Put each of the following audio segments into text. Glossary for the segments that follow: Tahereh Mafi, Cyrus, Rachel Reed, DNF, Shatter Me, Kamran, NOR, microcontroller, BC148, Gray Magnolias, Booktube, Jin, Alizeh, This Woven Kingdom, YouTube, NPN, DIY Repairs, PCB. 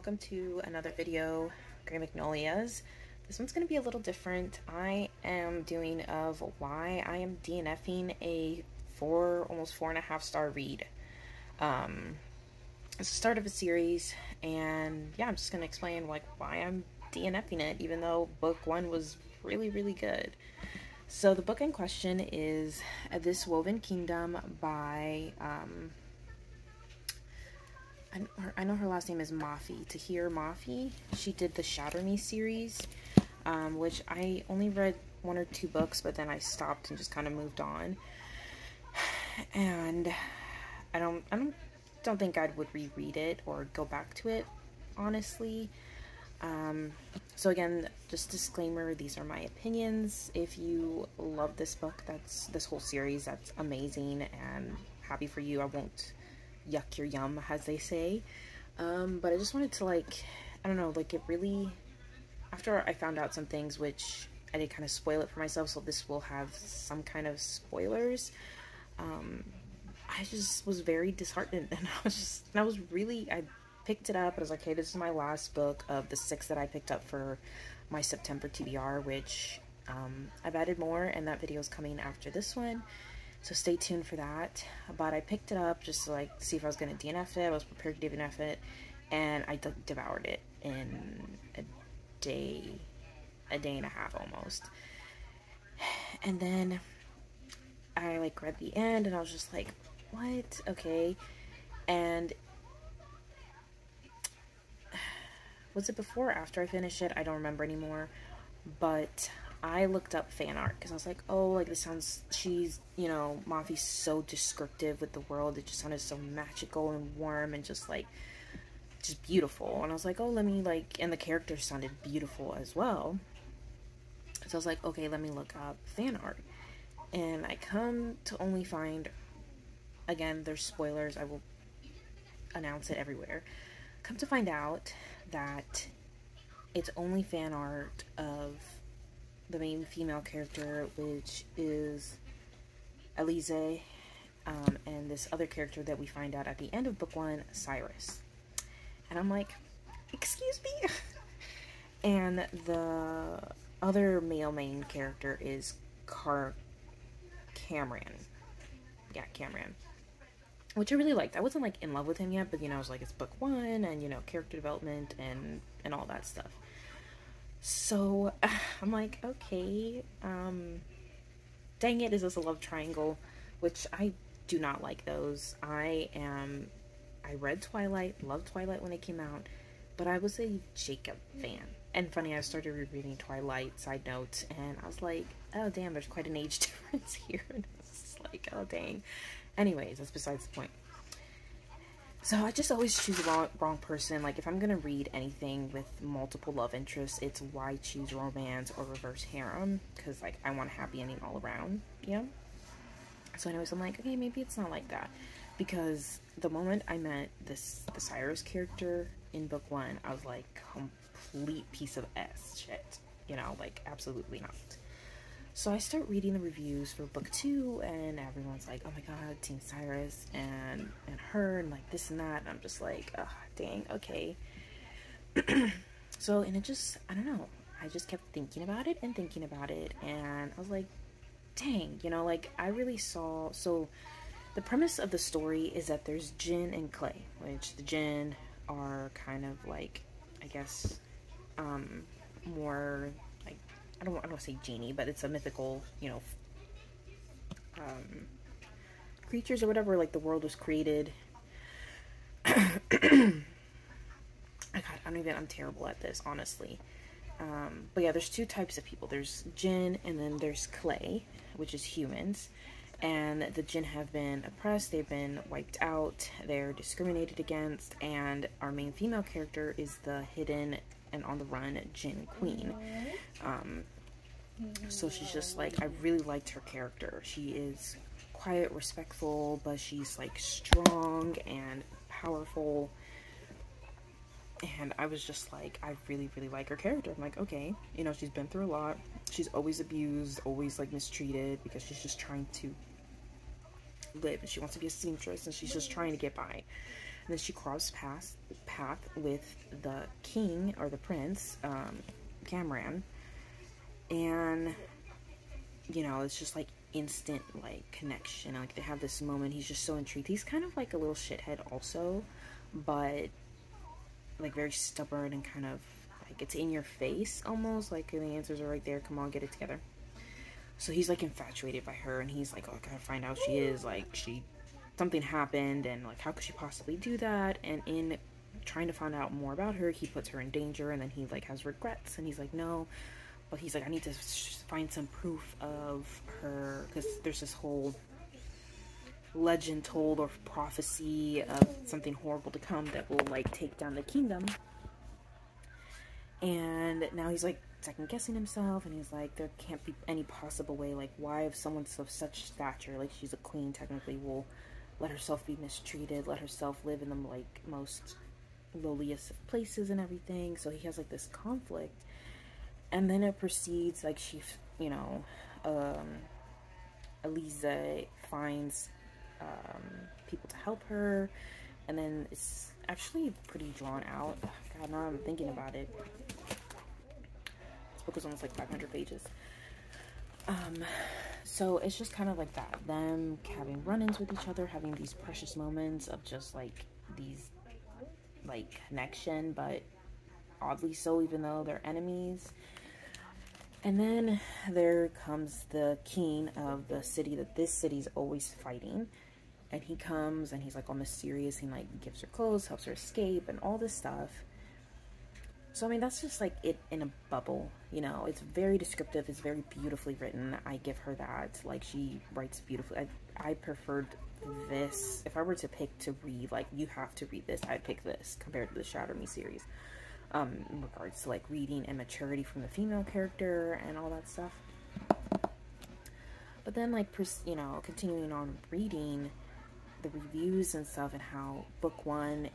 welcome to another video, Gray Magnolias. This one's going to be a little different. I am doing of why I am DNFing a almost four and a half star read. It's the start of a series, and yeah, I'm just going to explain like why I'm DNFing it, even though book one was really, really good. So the book in question is This Woven Kingdom by, I know her last name is Mafi, Tahereh Mafi. She did the Shatter Me series, which I only read one or two books, but then I stopped and just kind of moved on. And I don't think I would reread it or go back to it, honestly. So again, just disclaimer, these are my opinions. If you love this book, this whole series, that's amazing and happy for you. I won't yuck your yum, as they say. But I just wanted to, like, I don't know, like, it really, after I found out some things, which I did kind of spoil it for myself, so this will have some kind of spoilers. I just was very disheartened, and I picked it up, and I was like, hey, this is my last book of the six that I picked up for my September TBR, which, I've added more, and that video is coming after this one. So stay tuned for that. But I picked it up just to like see if I was going to DNF it. I was prepared to DNF it, and I devoured it in a day and a half almost. And then I like read the end, and I was just like, what? Okay. And was it before or after I finished it? I don't remember anymore. But I looked up fan art because I was like, oh, like this sounds, she's, you know, Mafi's so descriptive with the world. It just sounded so magical and warm and just like, just beautiful. And I was like, oh, let me like, and the characters sounded beautiful as well. So I was like, okay, let me look up fan art. And I come to only find, again, there's spoilers. I will announce it everywhere. Come to find out that it's only fan art of the main female character, which is Alizeh, and this other character that we find out at the end of book one, Cyrus. And I'm like, excuse me? And the other male main character is Kamran. Yeah, Kamran. Which I really liked. I wasn't like in love with him yet, but you know, I was like, it's book one, and you know, character development and all that stuff. So I'm like, okay, dang it, is this a love triangle? Which I do not like those. I read Twilight, loved Twilight when it came out, but I was a Jacob fan. And funny, I started rereading Twilight, side note, and I was like, oh damn, there's quite an age difference here. And I was just like, oh dang. Anyways, that's besides the point. So I just always choose the wrong person. Like if I'm going to read anything with multiple love interests, it's why choose romance or reverse harem, because like I want a happy ending all around, you know? So anyways, I'm like, okay, maybe it's not like that, because the moment I met the Cyrus character in book one, I was like, complete piece of S shit, you know, like absolutely not. So I start reading the reviews for book two, and everyone's like, oh my god, Team Cyrus and her, and like this and that, and I'm just like, oh, dang, okay. So, and it just, I don't know, I just kept thinking about it, and I was like, dang, you know, like I really saw, so the premise of the story is that there's Jin and Clay, which the Jin are kind of like, I guess, more, I don't want to say genie, but it's a mythical, you know, creatures or whatever, like the world was created. I'm terrible at this, honestly. But yeah, there's two types of people. There's Jin, and then there's Clay, which is humans. And the Jin have been oppressed, they've been wiped out, they're discriminated against, and our main female character is the hidden and on the run Jin Queen. So she's just like, I really liked her character. She is quiet, respectful, but she's like strong and powerful. And I was just like, I really, really like her character. I'm like, okay, you know, she's been through a lot. She's always abused, always like mistreated, because she's just trying to live, and she wants to be a seamstress, and she's just trying to get by. Then she crossed path with the king, or the prince, Kamran. And, you know, it's just like instant like connection. Like they have this moment. He's just so intrigued. He's kind of like a little shithead also, but like very stubborn and kind of like it's in your face almost. Like the answers are right there. Come on, get it together. So he's like infatuated by her, and he's like, oh, I gotta find out she is like something happened, and like how could she possibly do that? And in trying to find out more about her, he puts her in danger, and then he like has regrets, and he's like no, but he's like, I need to find some proof of her, because there's this whole legend told or prophecy of something horrible to come that will like take down the kingdom. And now he's like second guessing himself, and he's like, there can't be any possible way, like why, if someone's of such stature, like she's a queen technically, will let herself be mistreated, let herself live in the like most lowliest of places and everything. So he has like this conflict, and then it proceeds like she, you know, Alizeh finds people to help her, and then it's actually pretty drawn out. God, now I'm thinking about it, this book is almost like 500 pages. So it's just kind of like that, them having run-ins with each other, having these precious moments of just like these like connection, but oddly so, even though they're enemies. And then there comes the king of the city that this city's always fighting, and he comes and he's like all mysterious, he like gives her clothes, helps her escape, and all this stuff. So I mean, that's just like it in a bubble, you know. It's very descriptive, it's very beautifully written. I give her that, like she writes beautifully. I preferred this. If I were to pick to read, like you have to read this, I'd pick this compared to the Shatter Me series, in regards to like reading and maturity from the female character and all that stuff. But then like, you know, continuing on reading the reviews and stuff, and how book one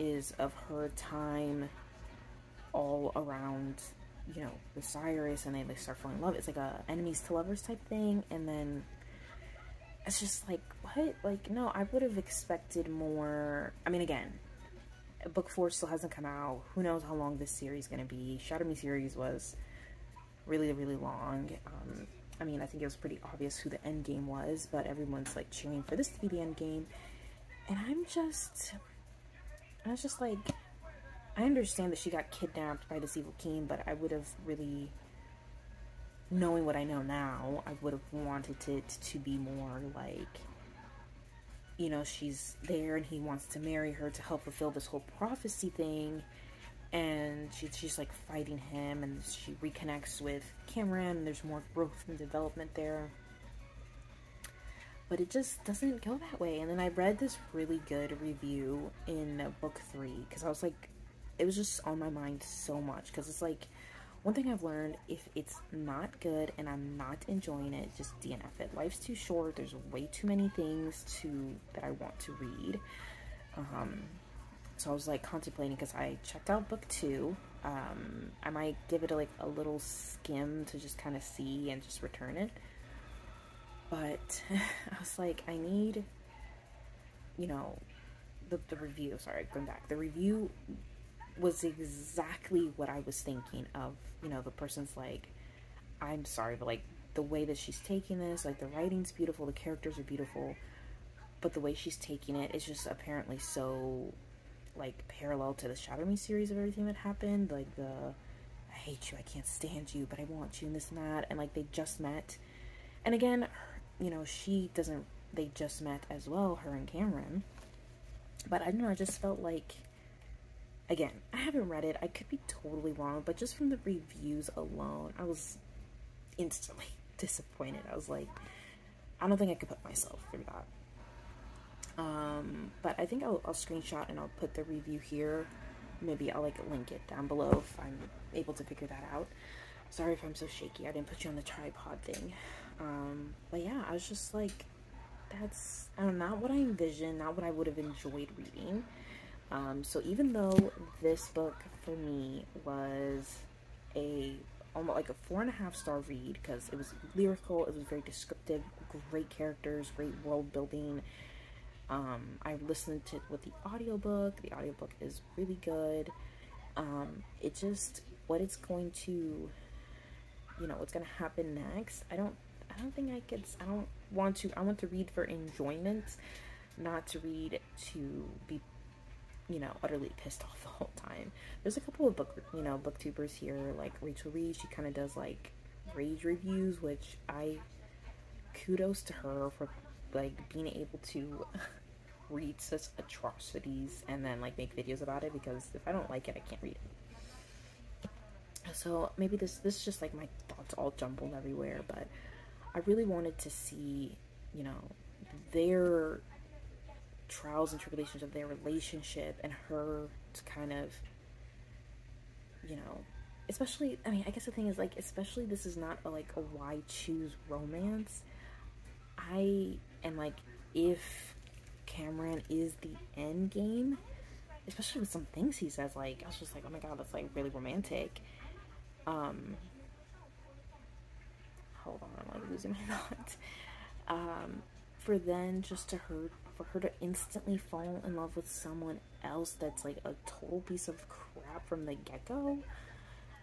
is of her time all around, you know, the Cyrus, and they start falling in love. It's like a enemies to lovers type thing, and then it's just like, what? Like, no, I would have expected more. I mean, again, book four still hasn't come out. Who knows how long this series is gonna be. Shatter Me series was really, really long. I mean, I think it was pretty obvious who the end game was, but everyone's like cheering for this to be the end game, and I was just like, I understand that she got kidnapped by this evil king, but I would have really, knowing what I know now, I would have wanted it to be more like, you know, she's there and he wants to marry her to help fulfill this whole prophecy thing, and she's like fighting him, and she reconnects with Kamran, and there's more growth and development there. But it just doesn't go that way. And then I read this really good review in book three, because I was like, it was just on my mind so much, because it's like, one thing I've learned, if it's not good and I'm not enjoying it, just DNF it. Life's too short, there's way too many things that I want to read. So I was like contemplating, because I checked out book two. I might give it a little skim to just kind of see and just return it. But I was like, I need, you know, the review, sorry, going back. The review was exactly what I was thinking of, you know, the person's like, I'm sorry, but like the way that she's taking this, like the writing's beautiful, the characters are beautiful, but the way she's taking it is just apparently so like parallel to the Shatter Me series of everything that happened, like the, I hate you, I can't stand you, but I want you, and this and that, and like they just met. And again, you know, they just met as well, her and Kamran. But I don't know, I just felt like, again, I haven't read it, I could be totally wrong, but just from the reviews alone, I was instantly disappointed. I was like, I don't think I could put myself through that. But I think I'll screenshot and I'll put the review here. Maybe I'll like link it down below if I'm able to figure that out. Sorry if I'm so shaky, I didn't put you on the tripod thing. But yeah, I was just like, that's, I don't know, not what I envisioned, not what I would have enjoyed reading. So even though this book for me was almost like a 4.5-star read, because it was lyrical, it was very descriptive, great characters, great world building, I've listened to it with the audiobook. The audiobook is really good. It just, what it's going to, you know, what's going to happen next, I don't think I could, I want to read for enjoyment, not to read to be, you know, utterly pissed off the whole time. There's a couple of booktubers here, like Rachel Reed. She kind of does like rage reviews, which kudos to her for like being able to read such atrocities and then like make videos about it, because if I don't like it, I can't read it. So maybe this is just like my thoughts all jumbled everywhere, but I really wanted to see, you know, their trials and tribulations of their relationship, and her to kind of, you know, especially, I mean, I guess the thing is, like, especially this is not a, like, a why choose romance. And like, if Kamran is the end game, especially with some things he says, like, I was just like, oh my god, that's like really romantic. Hold on, I'm like losing my thoughts. For her to instantly fall in love with someone else that's like a total piece of crap from the get-go.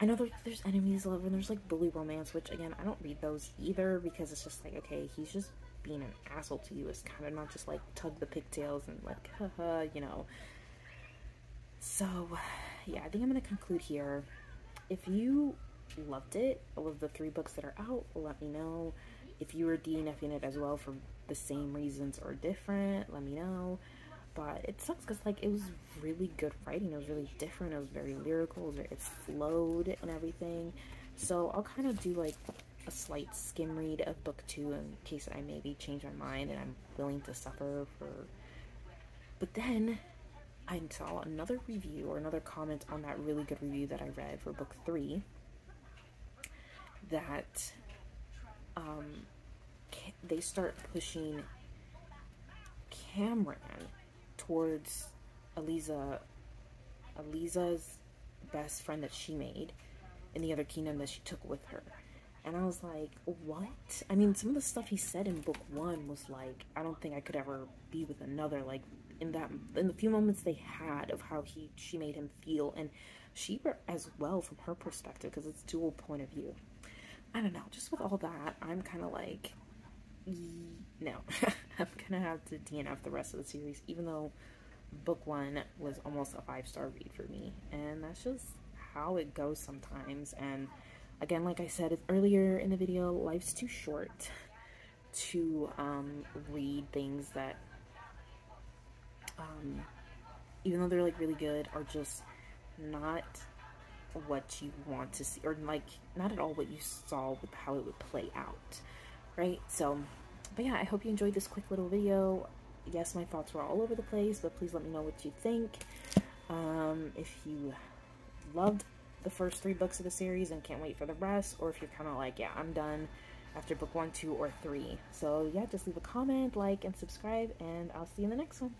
I know there's enemies love and there's like bully romance, which again, I don't read those either, because it's just like, okay, he's just being an asshole to you. It's kind of not just like tug the pigtails and like, haha, you know. So yeah, I think I'm gonna conclude here. If you loved it, all of the 3 books that are out, let me know. If you were DNFing it as well for the same reasons or different, let me know. But it sucks because like it was really good writing, it was really different, it was very lyrical, it flowed and everything. So I'll kind of do like a slight skim read of book 2 in case I maybe change my mind and I'm willing to suffer for. But then I saw another review or another comment on that really good review that I read for book 3 that they start pushing Kamran towards Alizeh's best friend that she made in the other kingdom that she took with her. And I was like, what? I mean, some of the stuff he said in book 1 was like, I don't think I could ever be with another, like in the few moments they had of how she made him feel, and she as well from her perspective, because it's dual point of view. I don't know, just with all that, I'm kind of like, no, I'm gonna have to DNF the rest of the series, even though book 1 was almost a 5-star read for me, and that's just how it goes sometimes. And again, like I said earlier in the video, life's too short to read things that, even though they're like really good, are just not what you want to see, or like not at all what you saw with how it would play out, right? So, but yeah, I hope you enjoyed this quick little video. Yes, my thoughts were all over the place, but please let me know what you think. If you loved the first 3 books of the series and can't wait for the rest, or if you're kind of like, yeah, I'm done after book 1, 2, or 3. So yeah, just leave a comment, like, and subscribe, and I'll see you in the next one.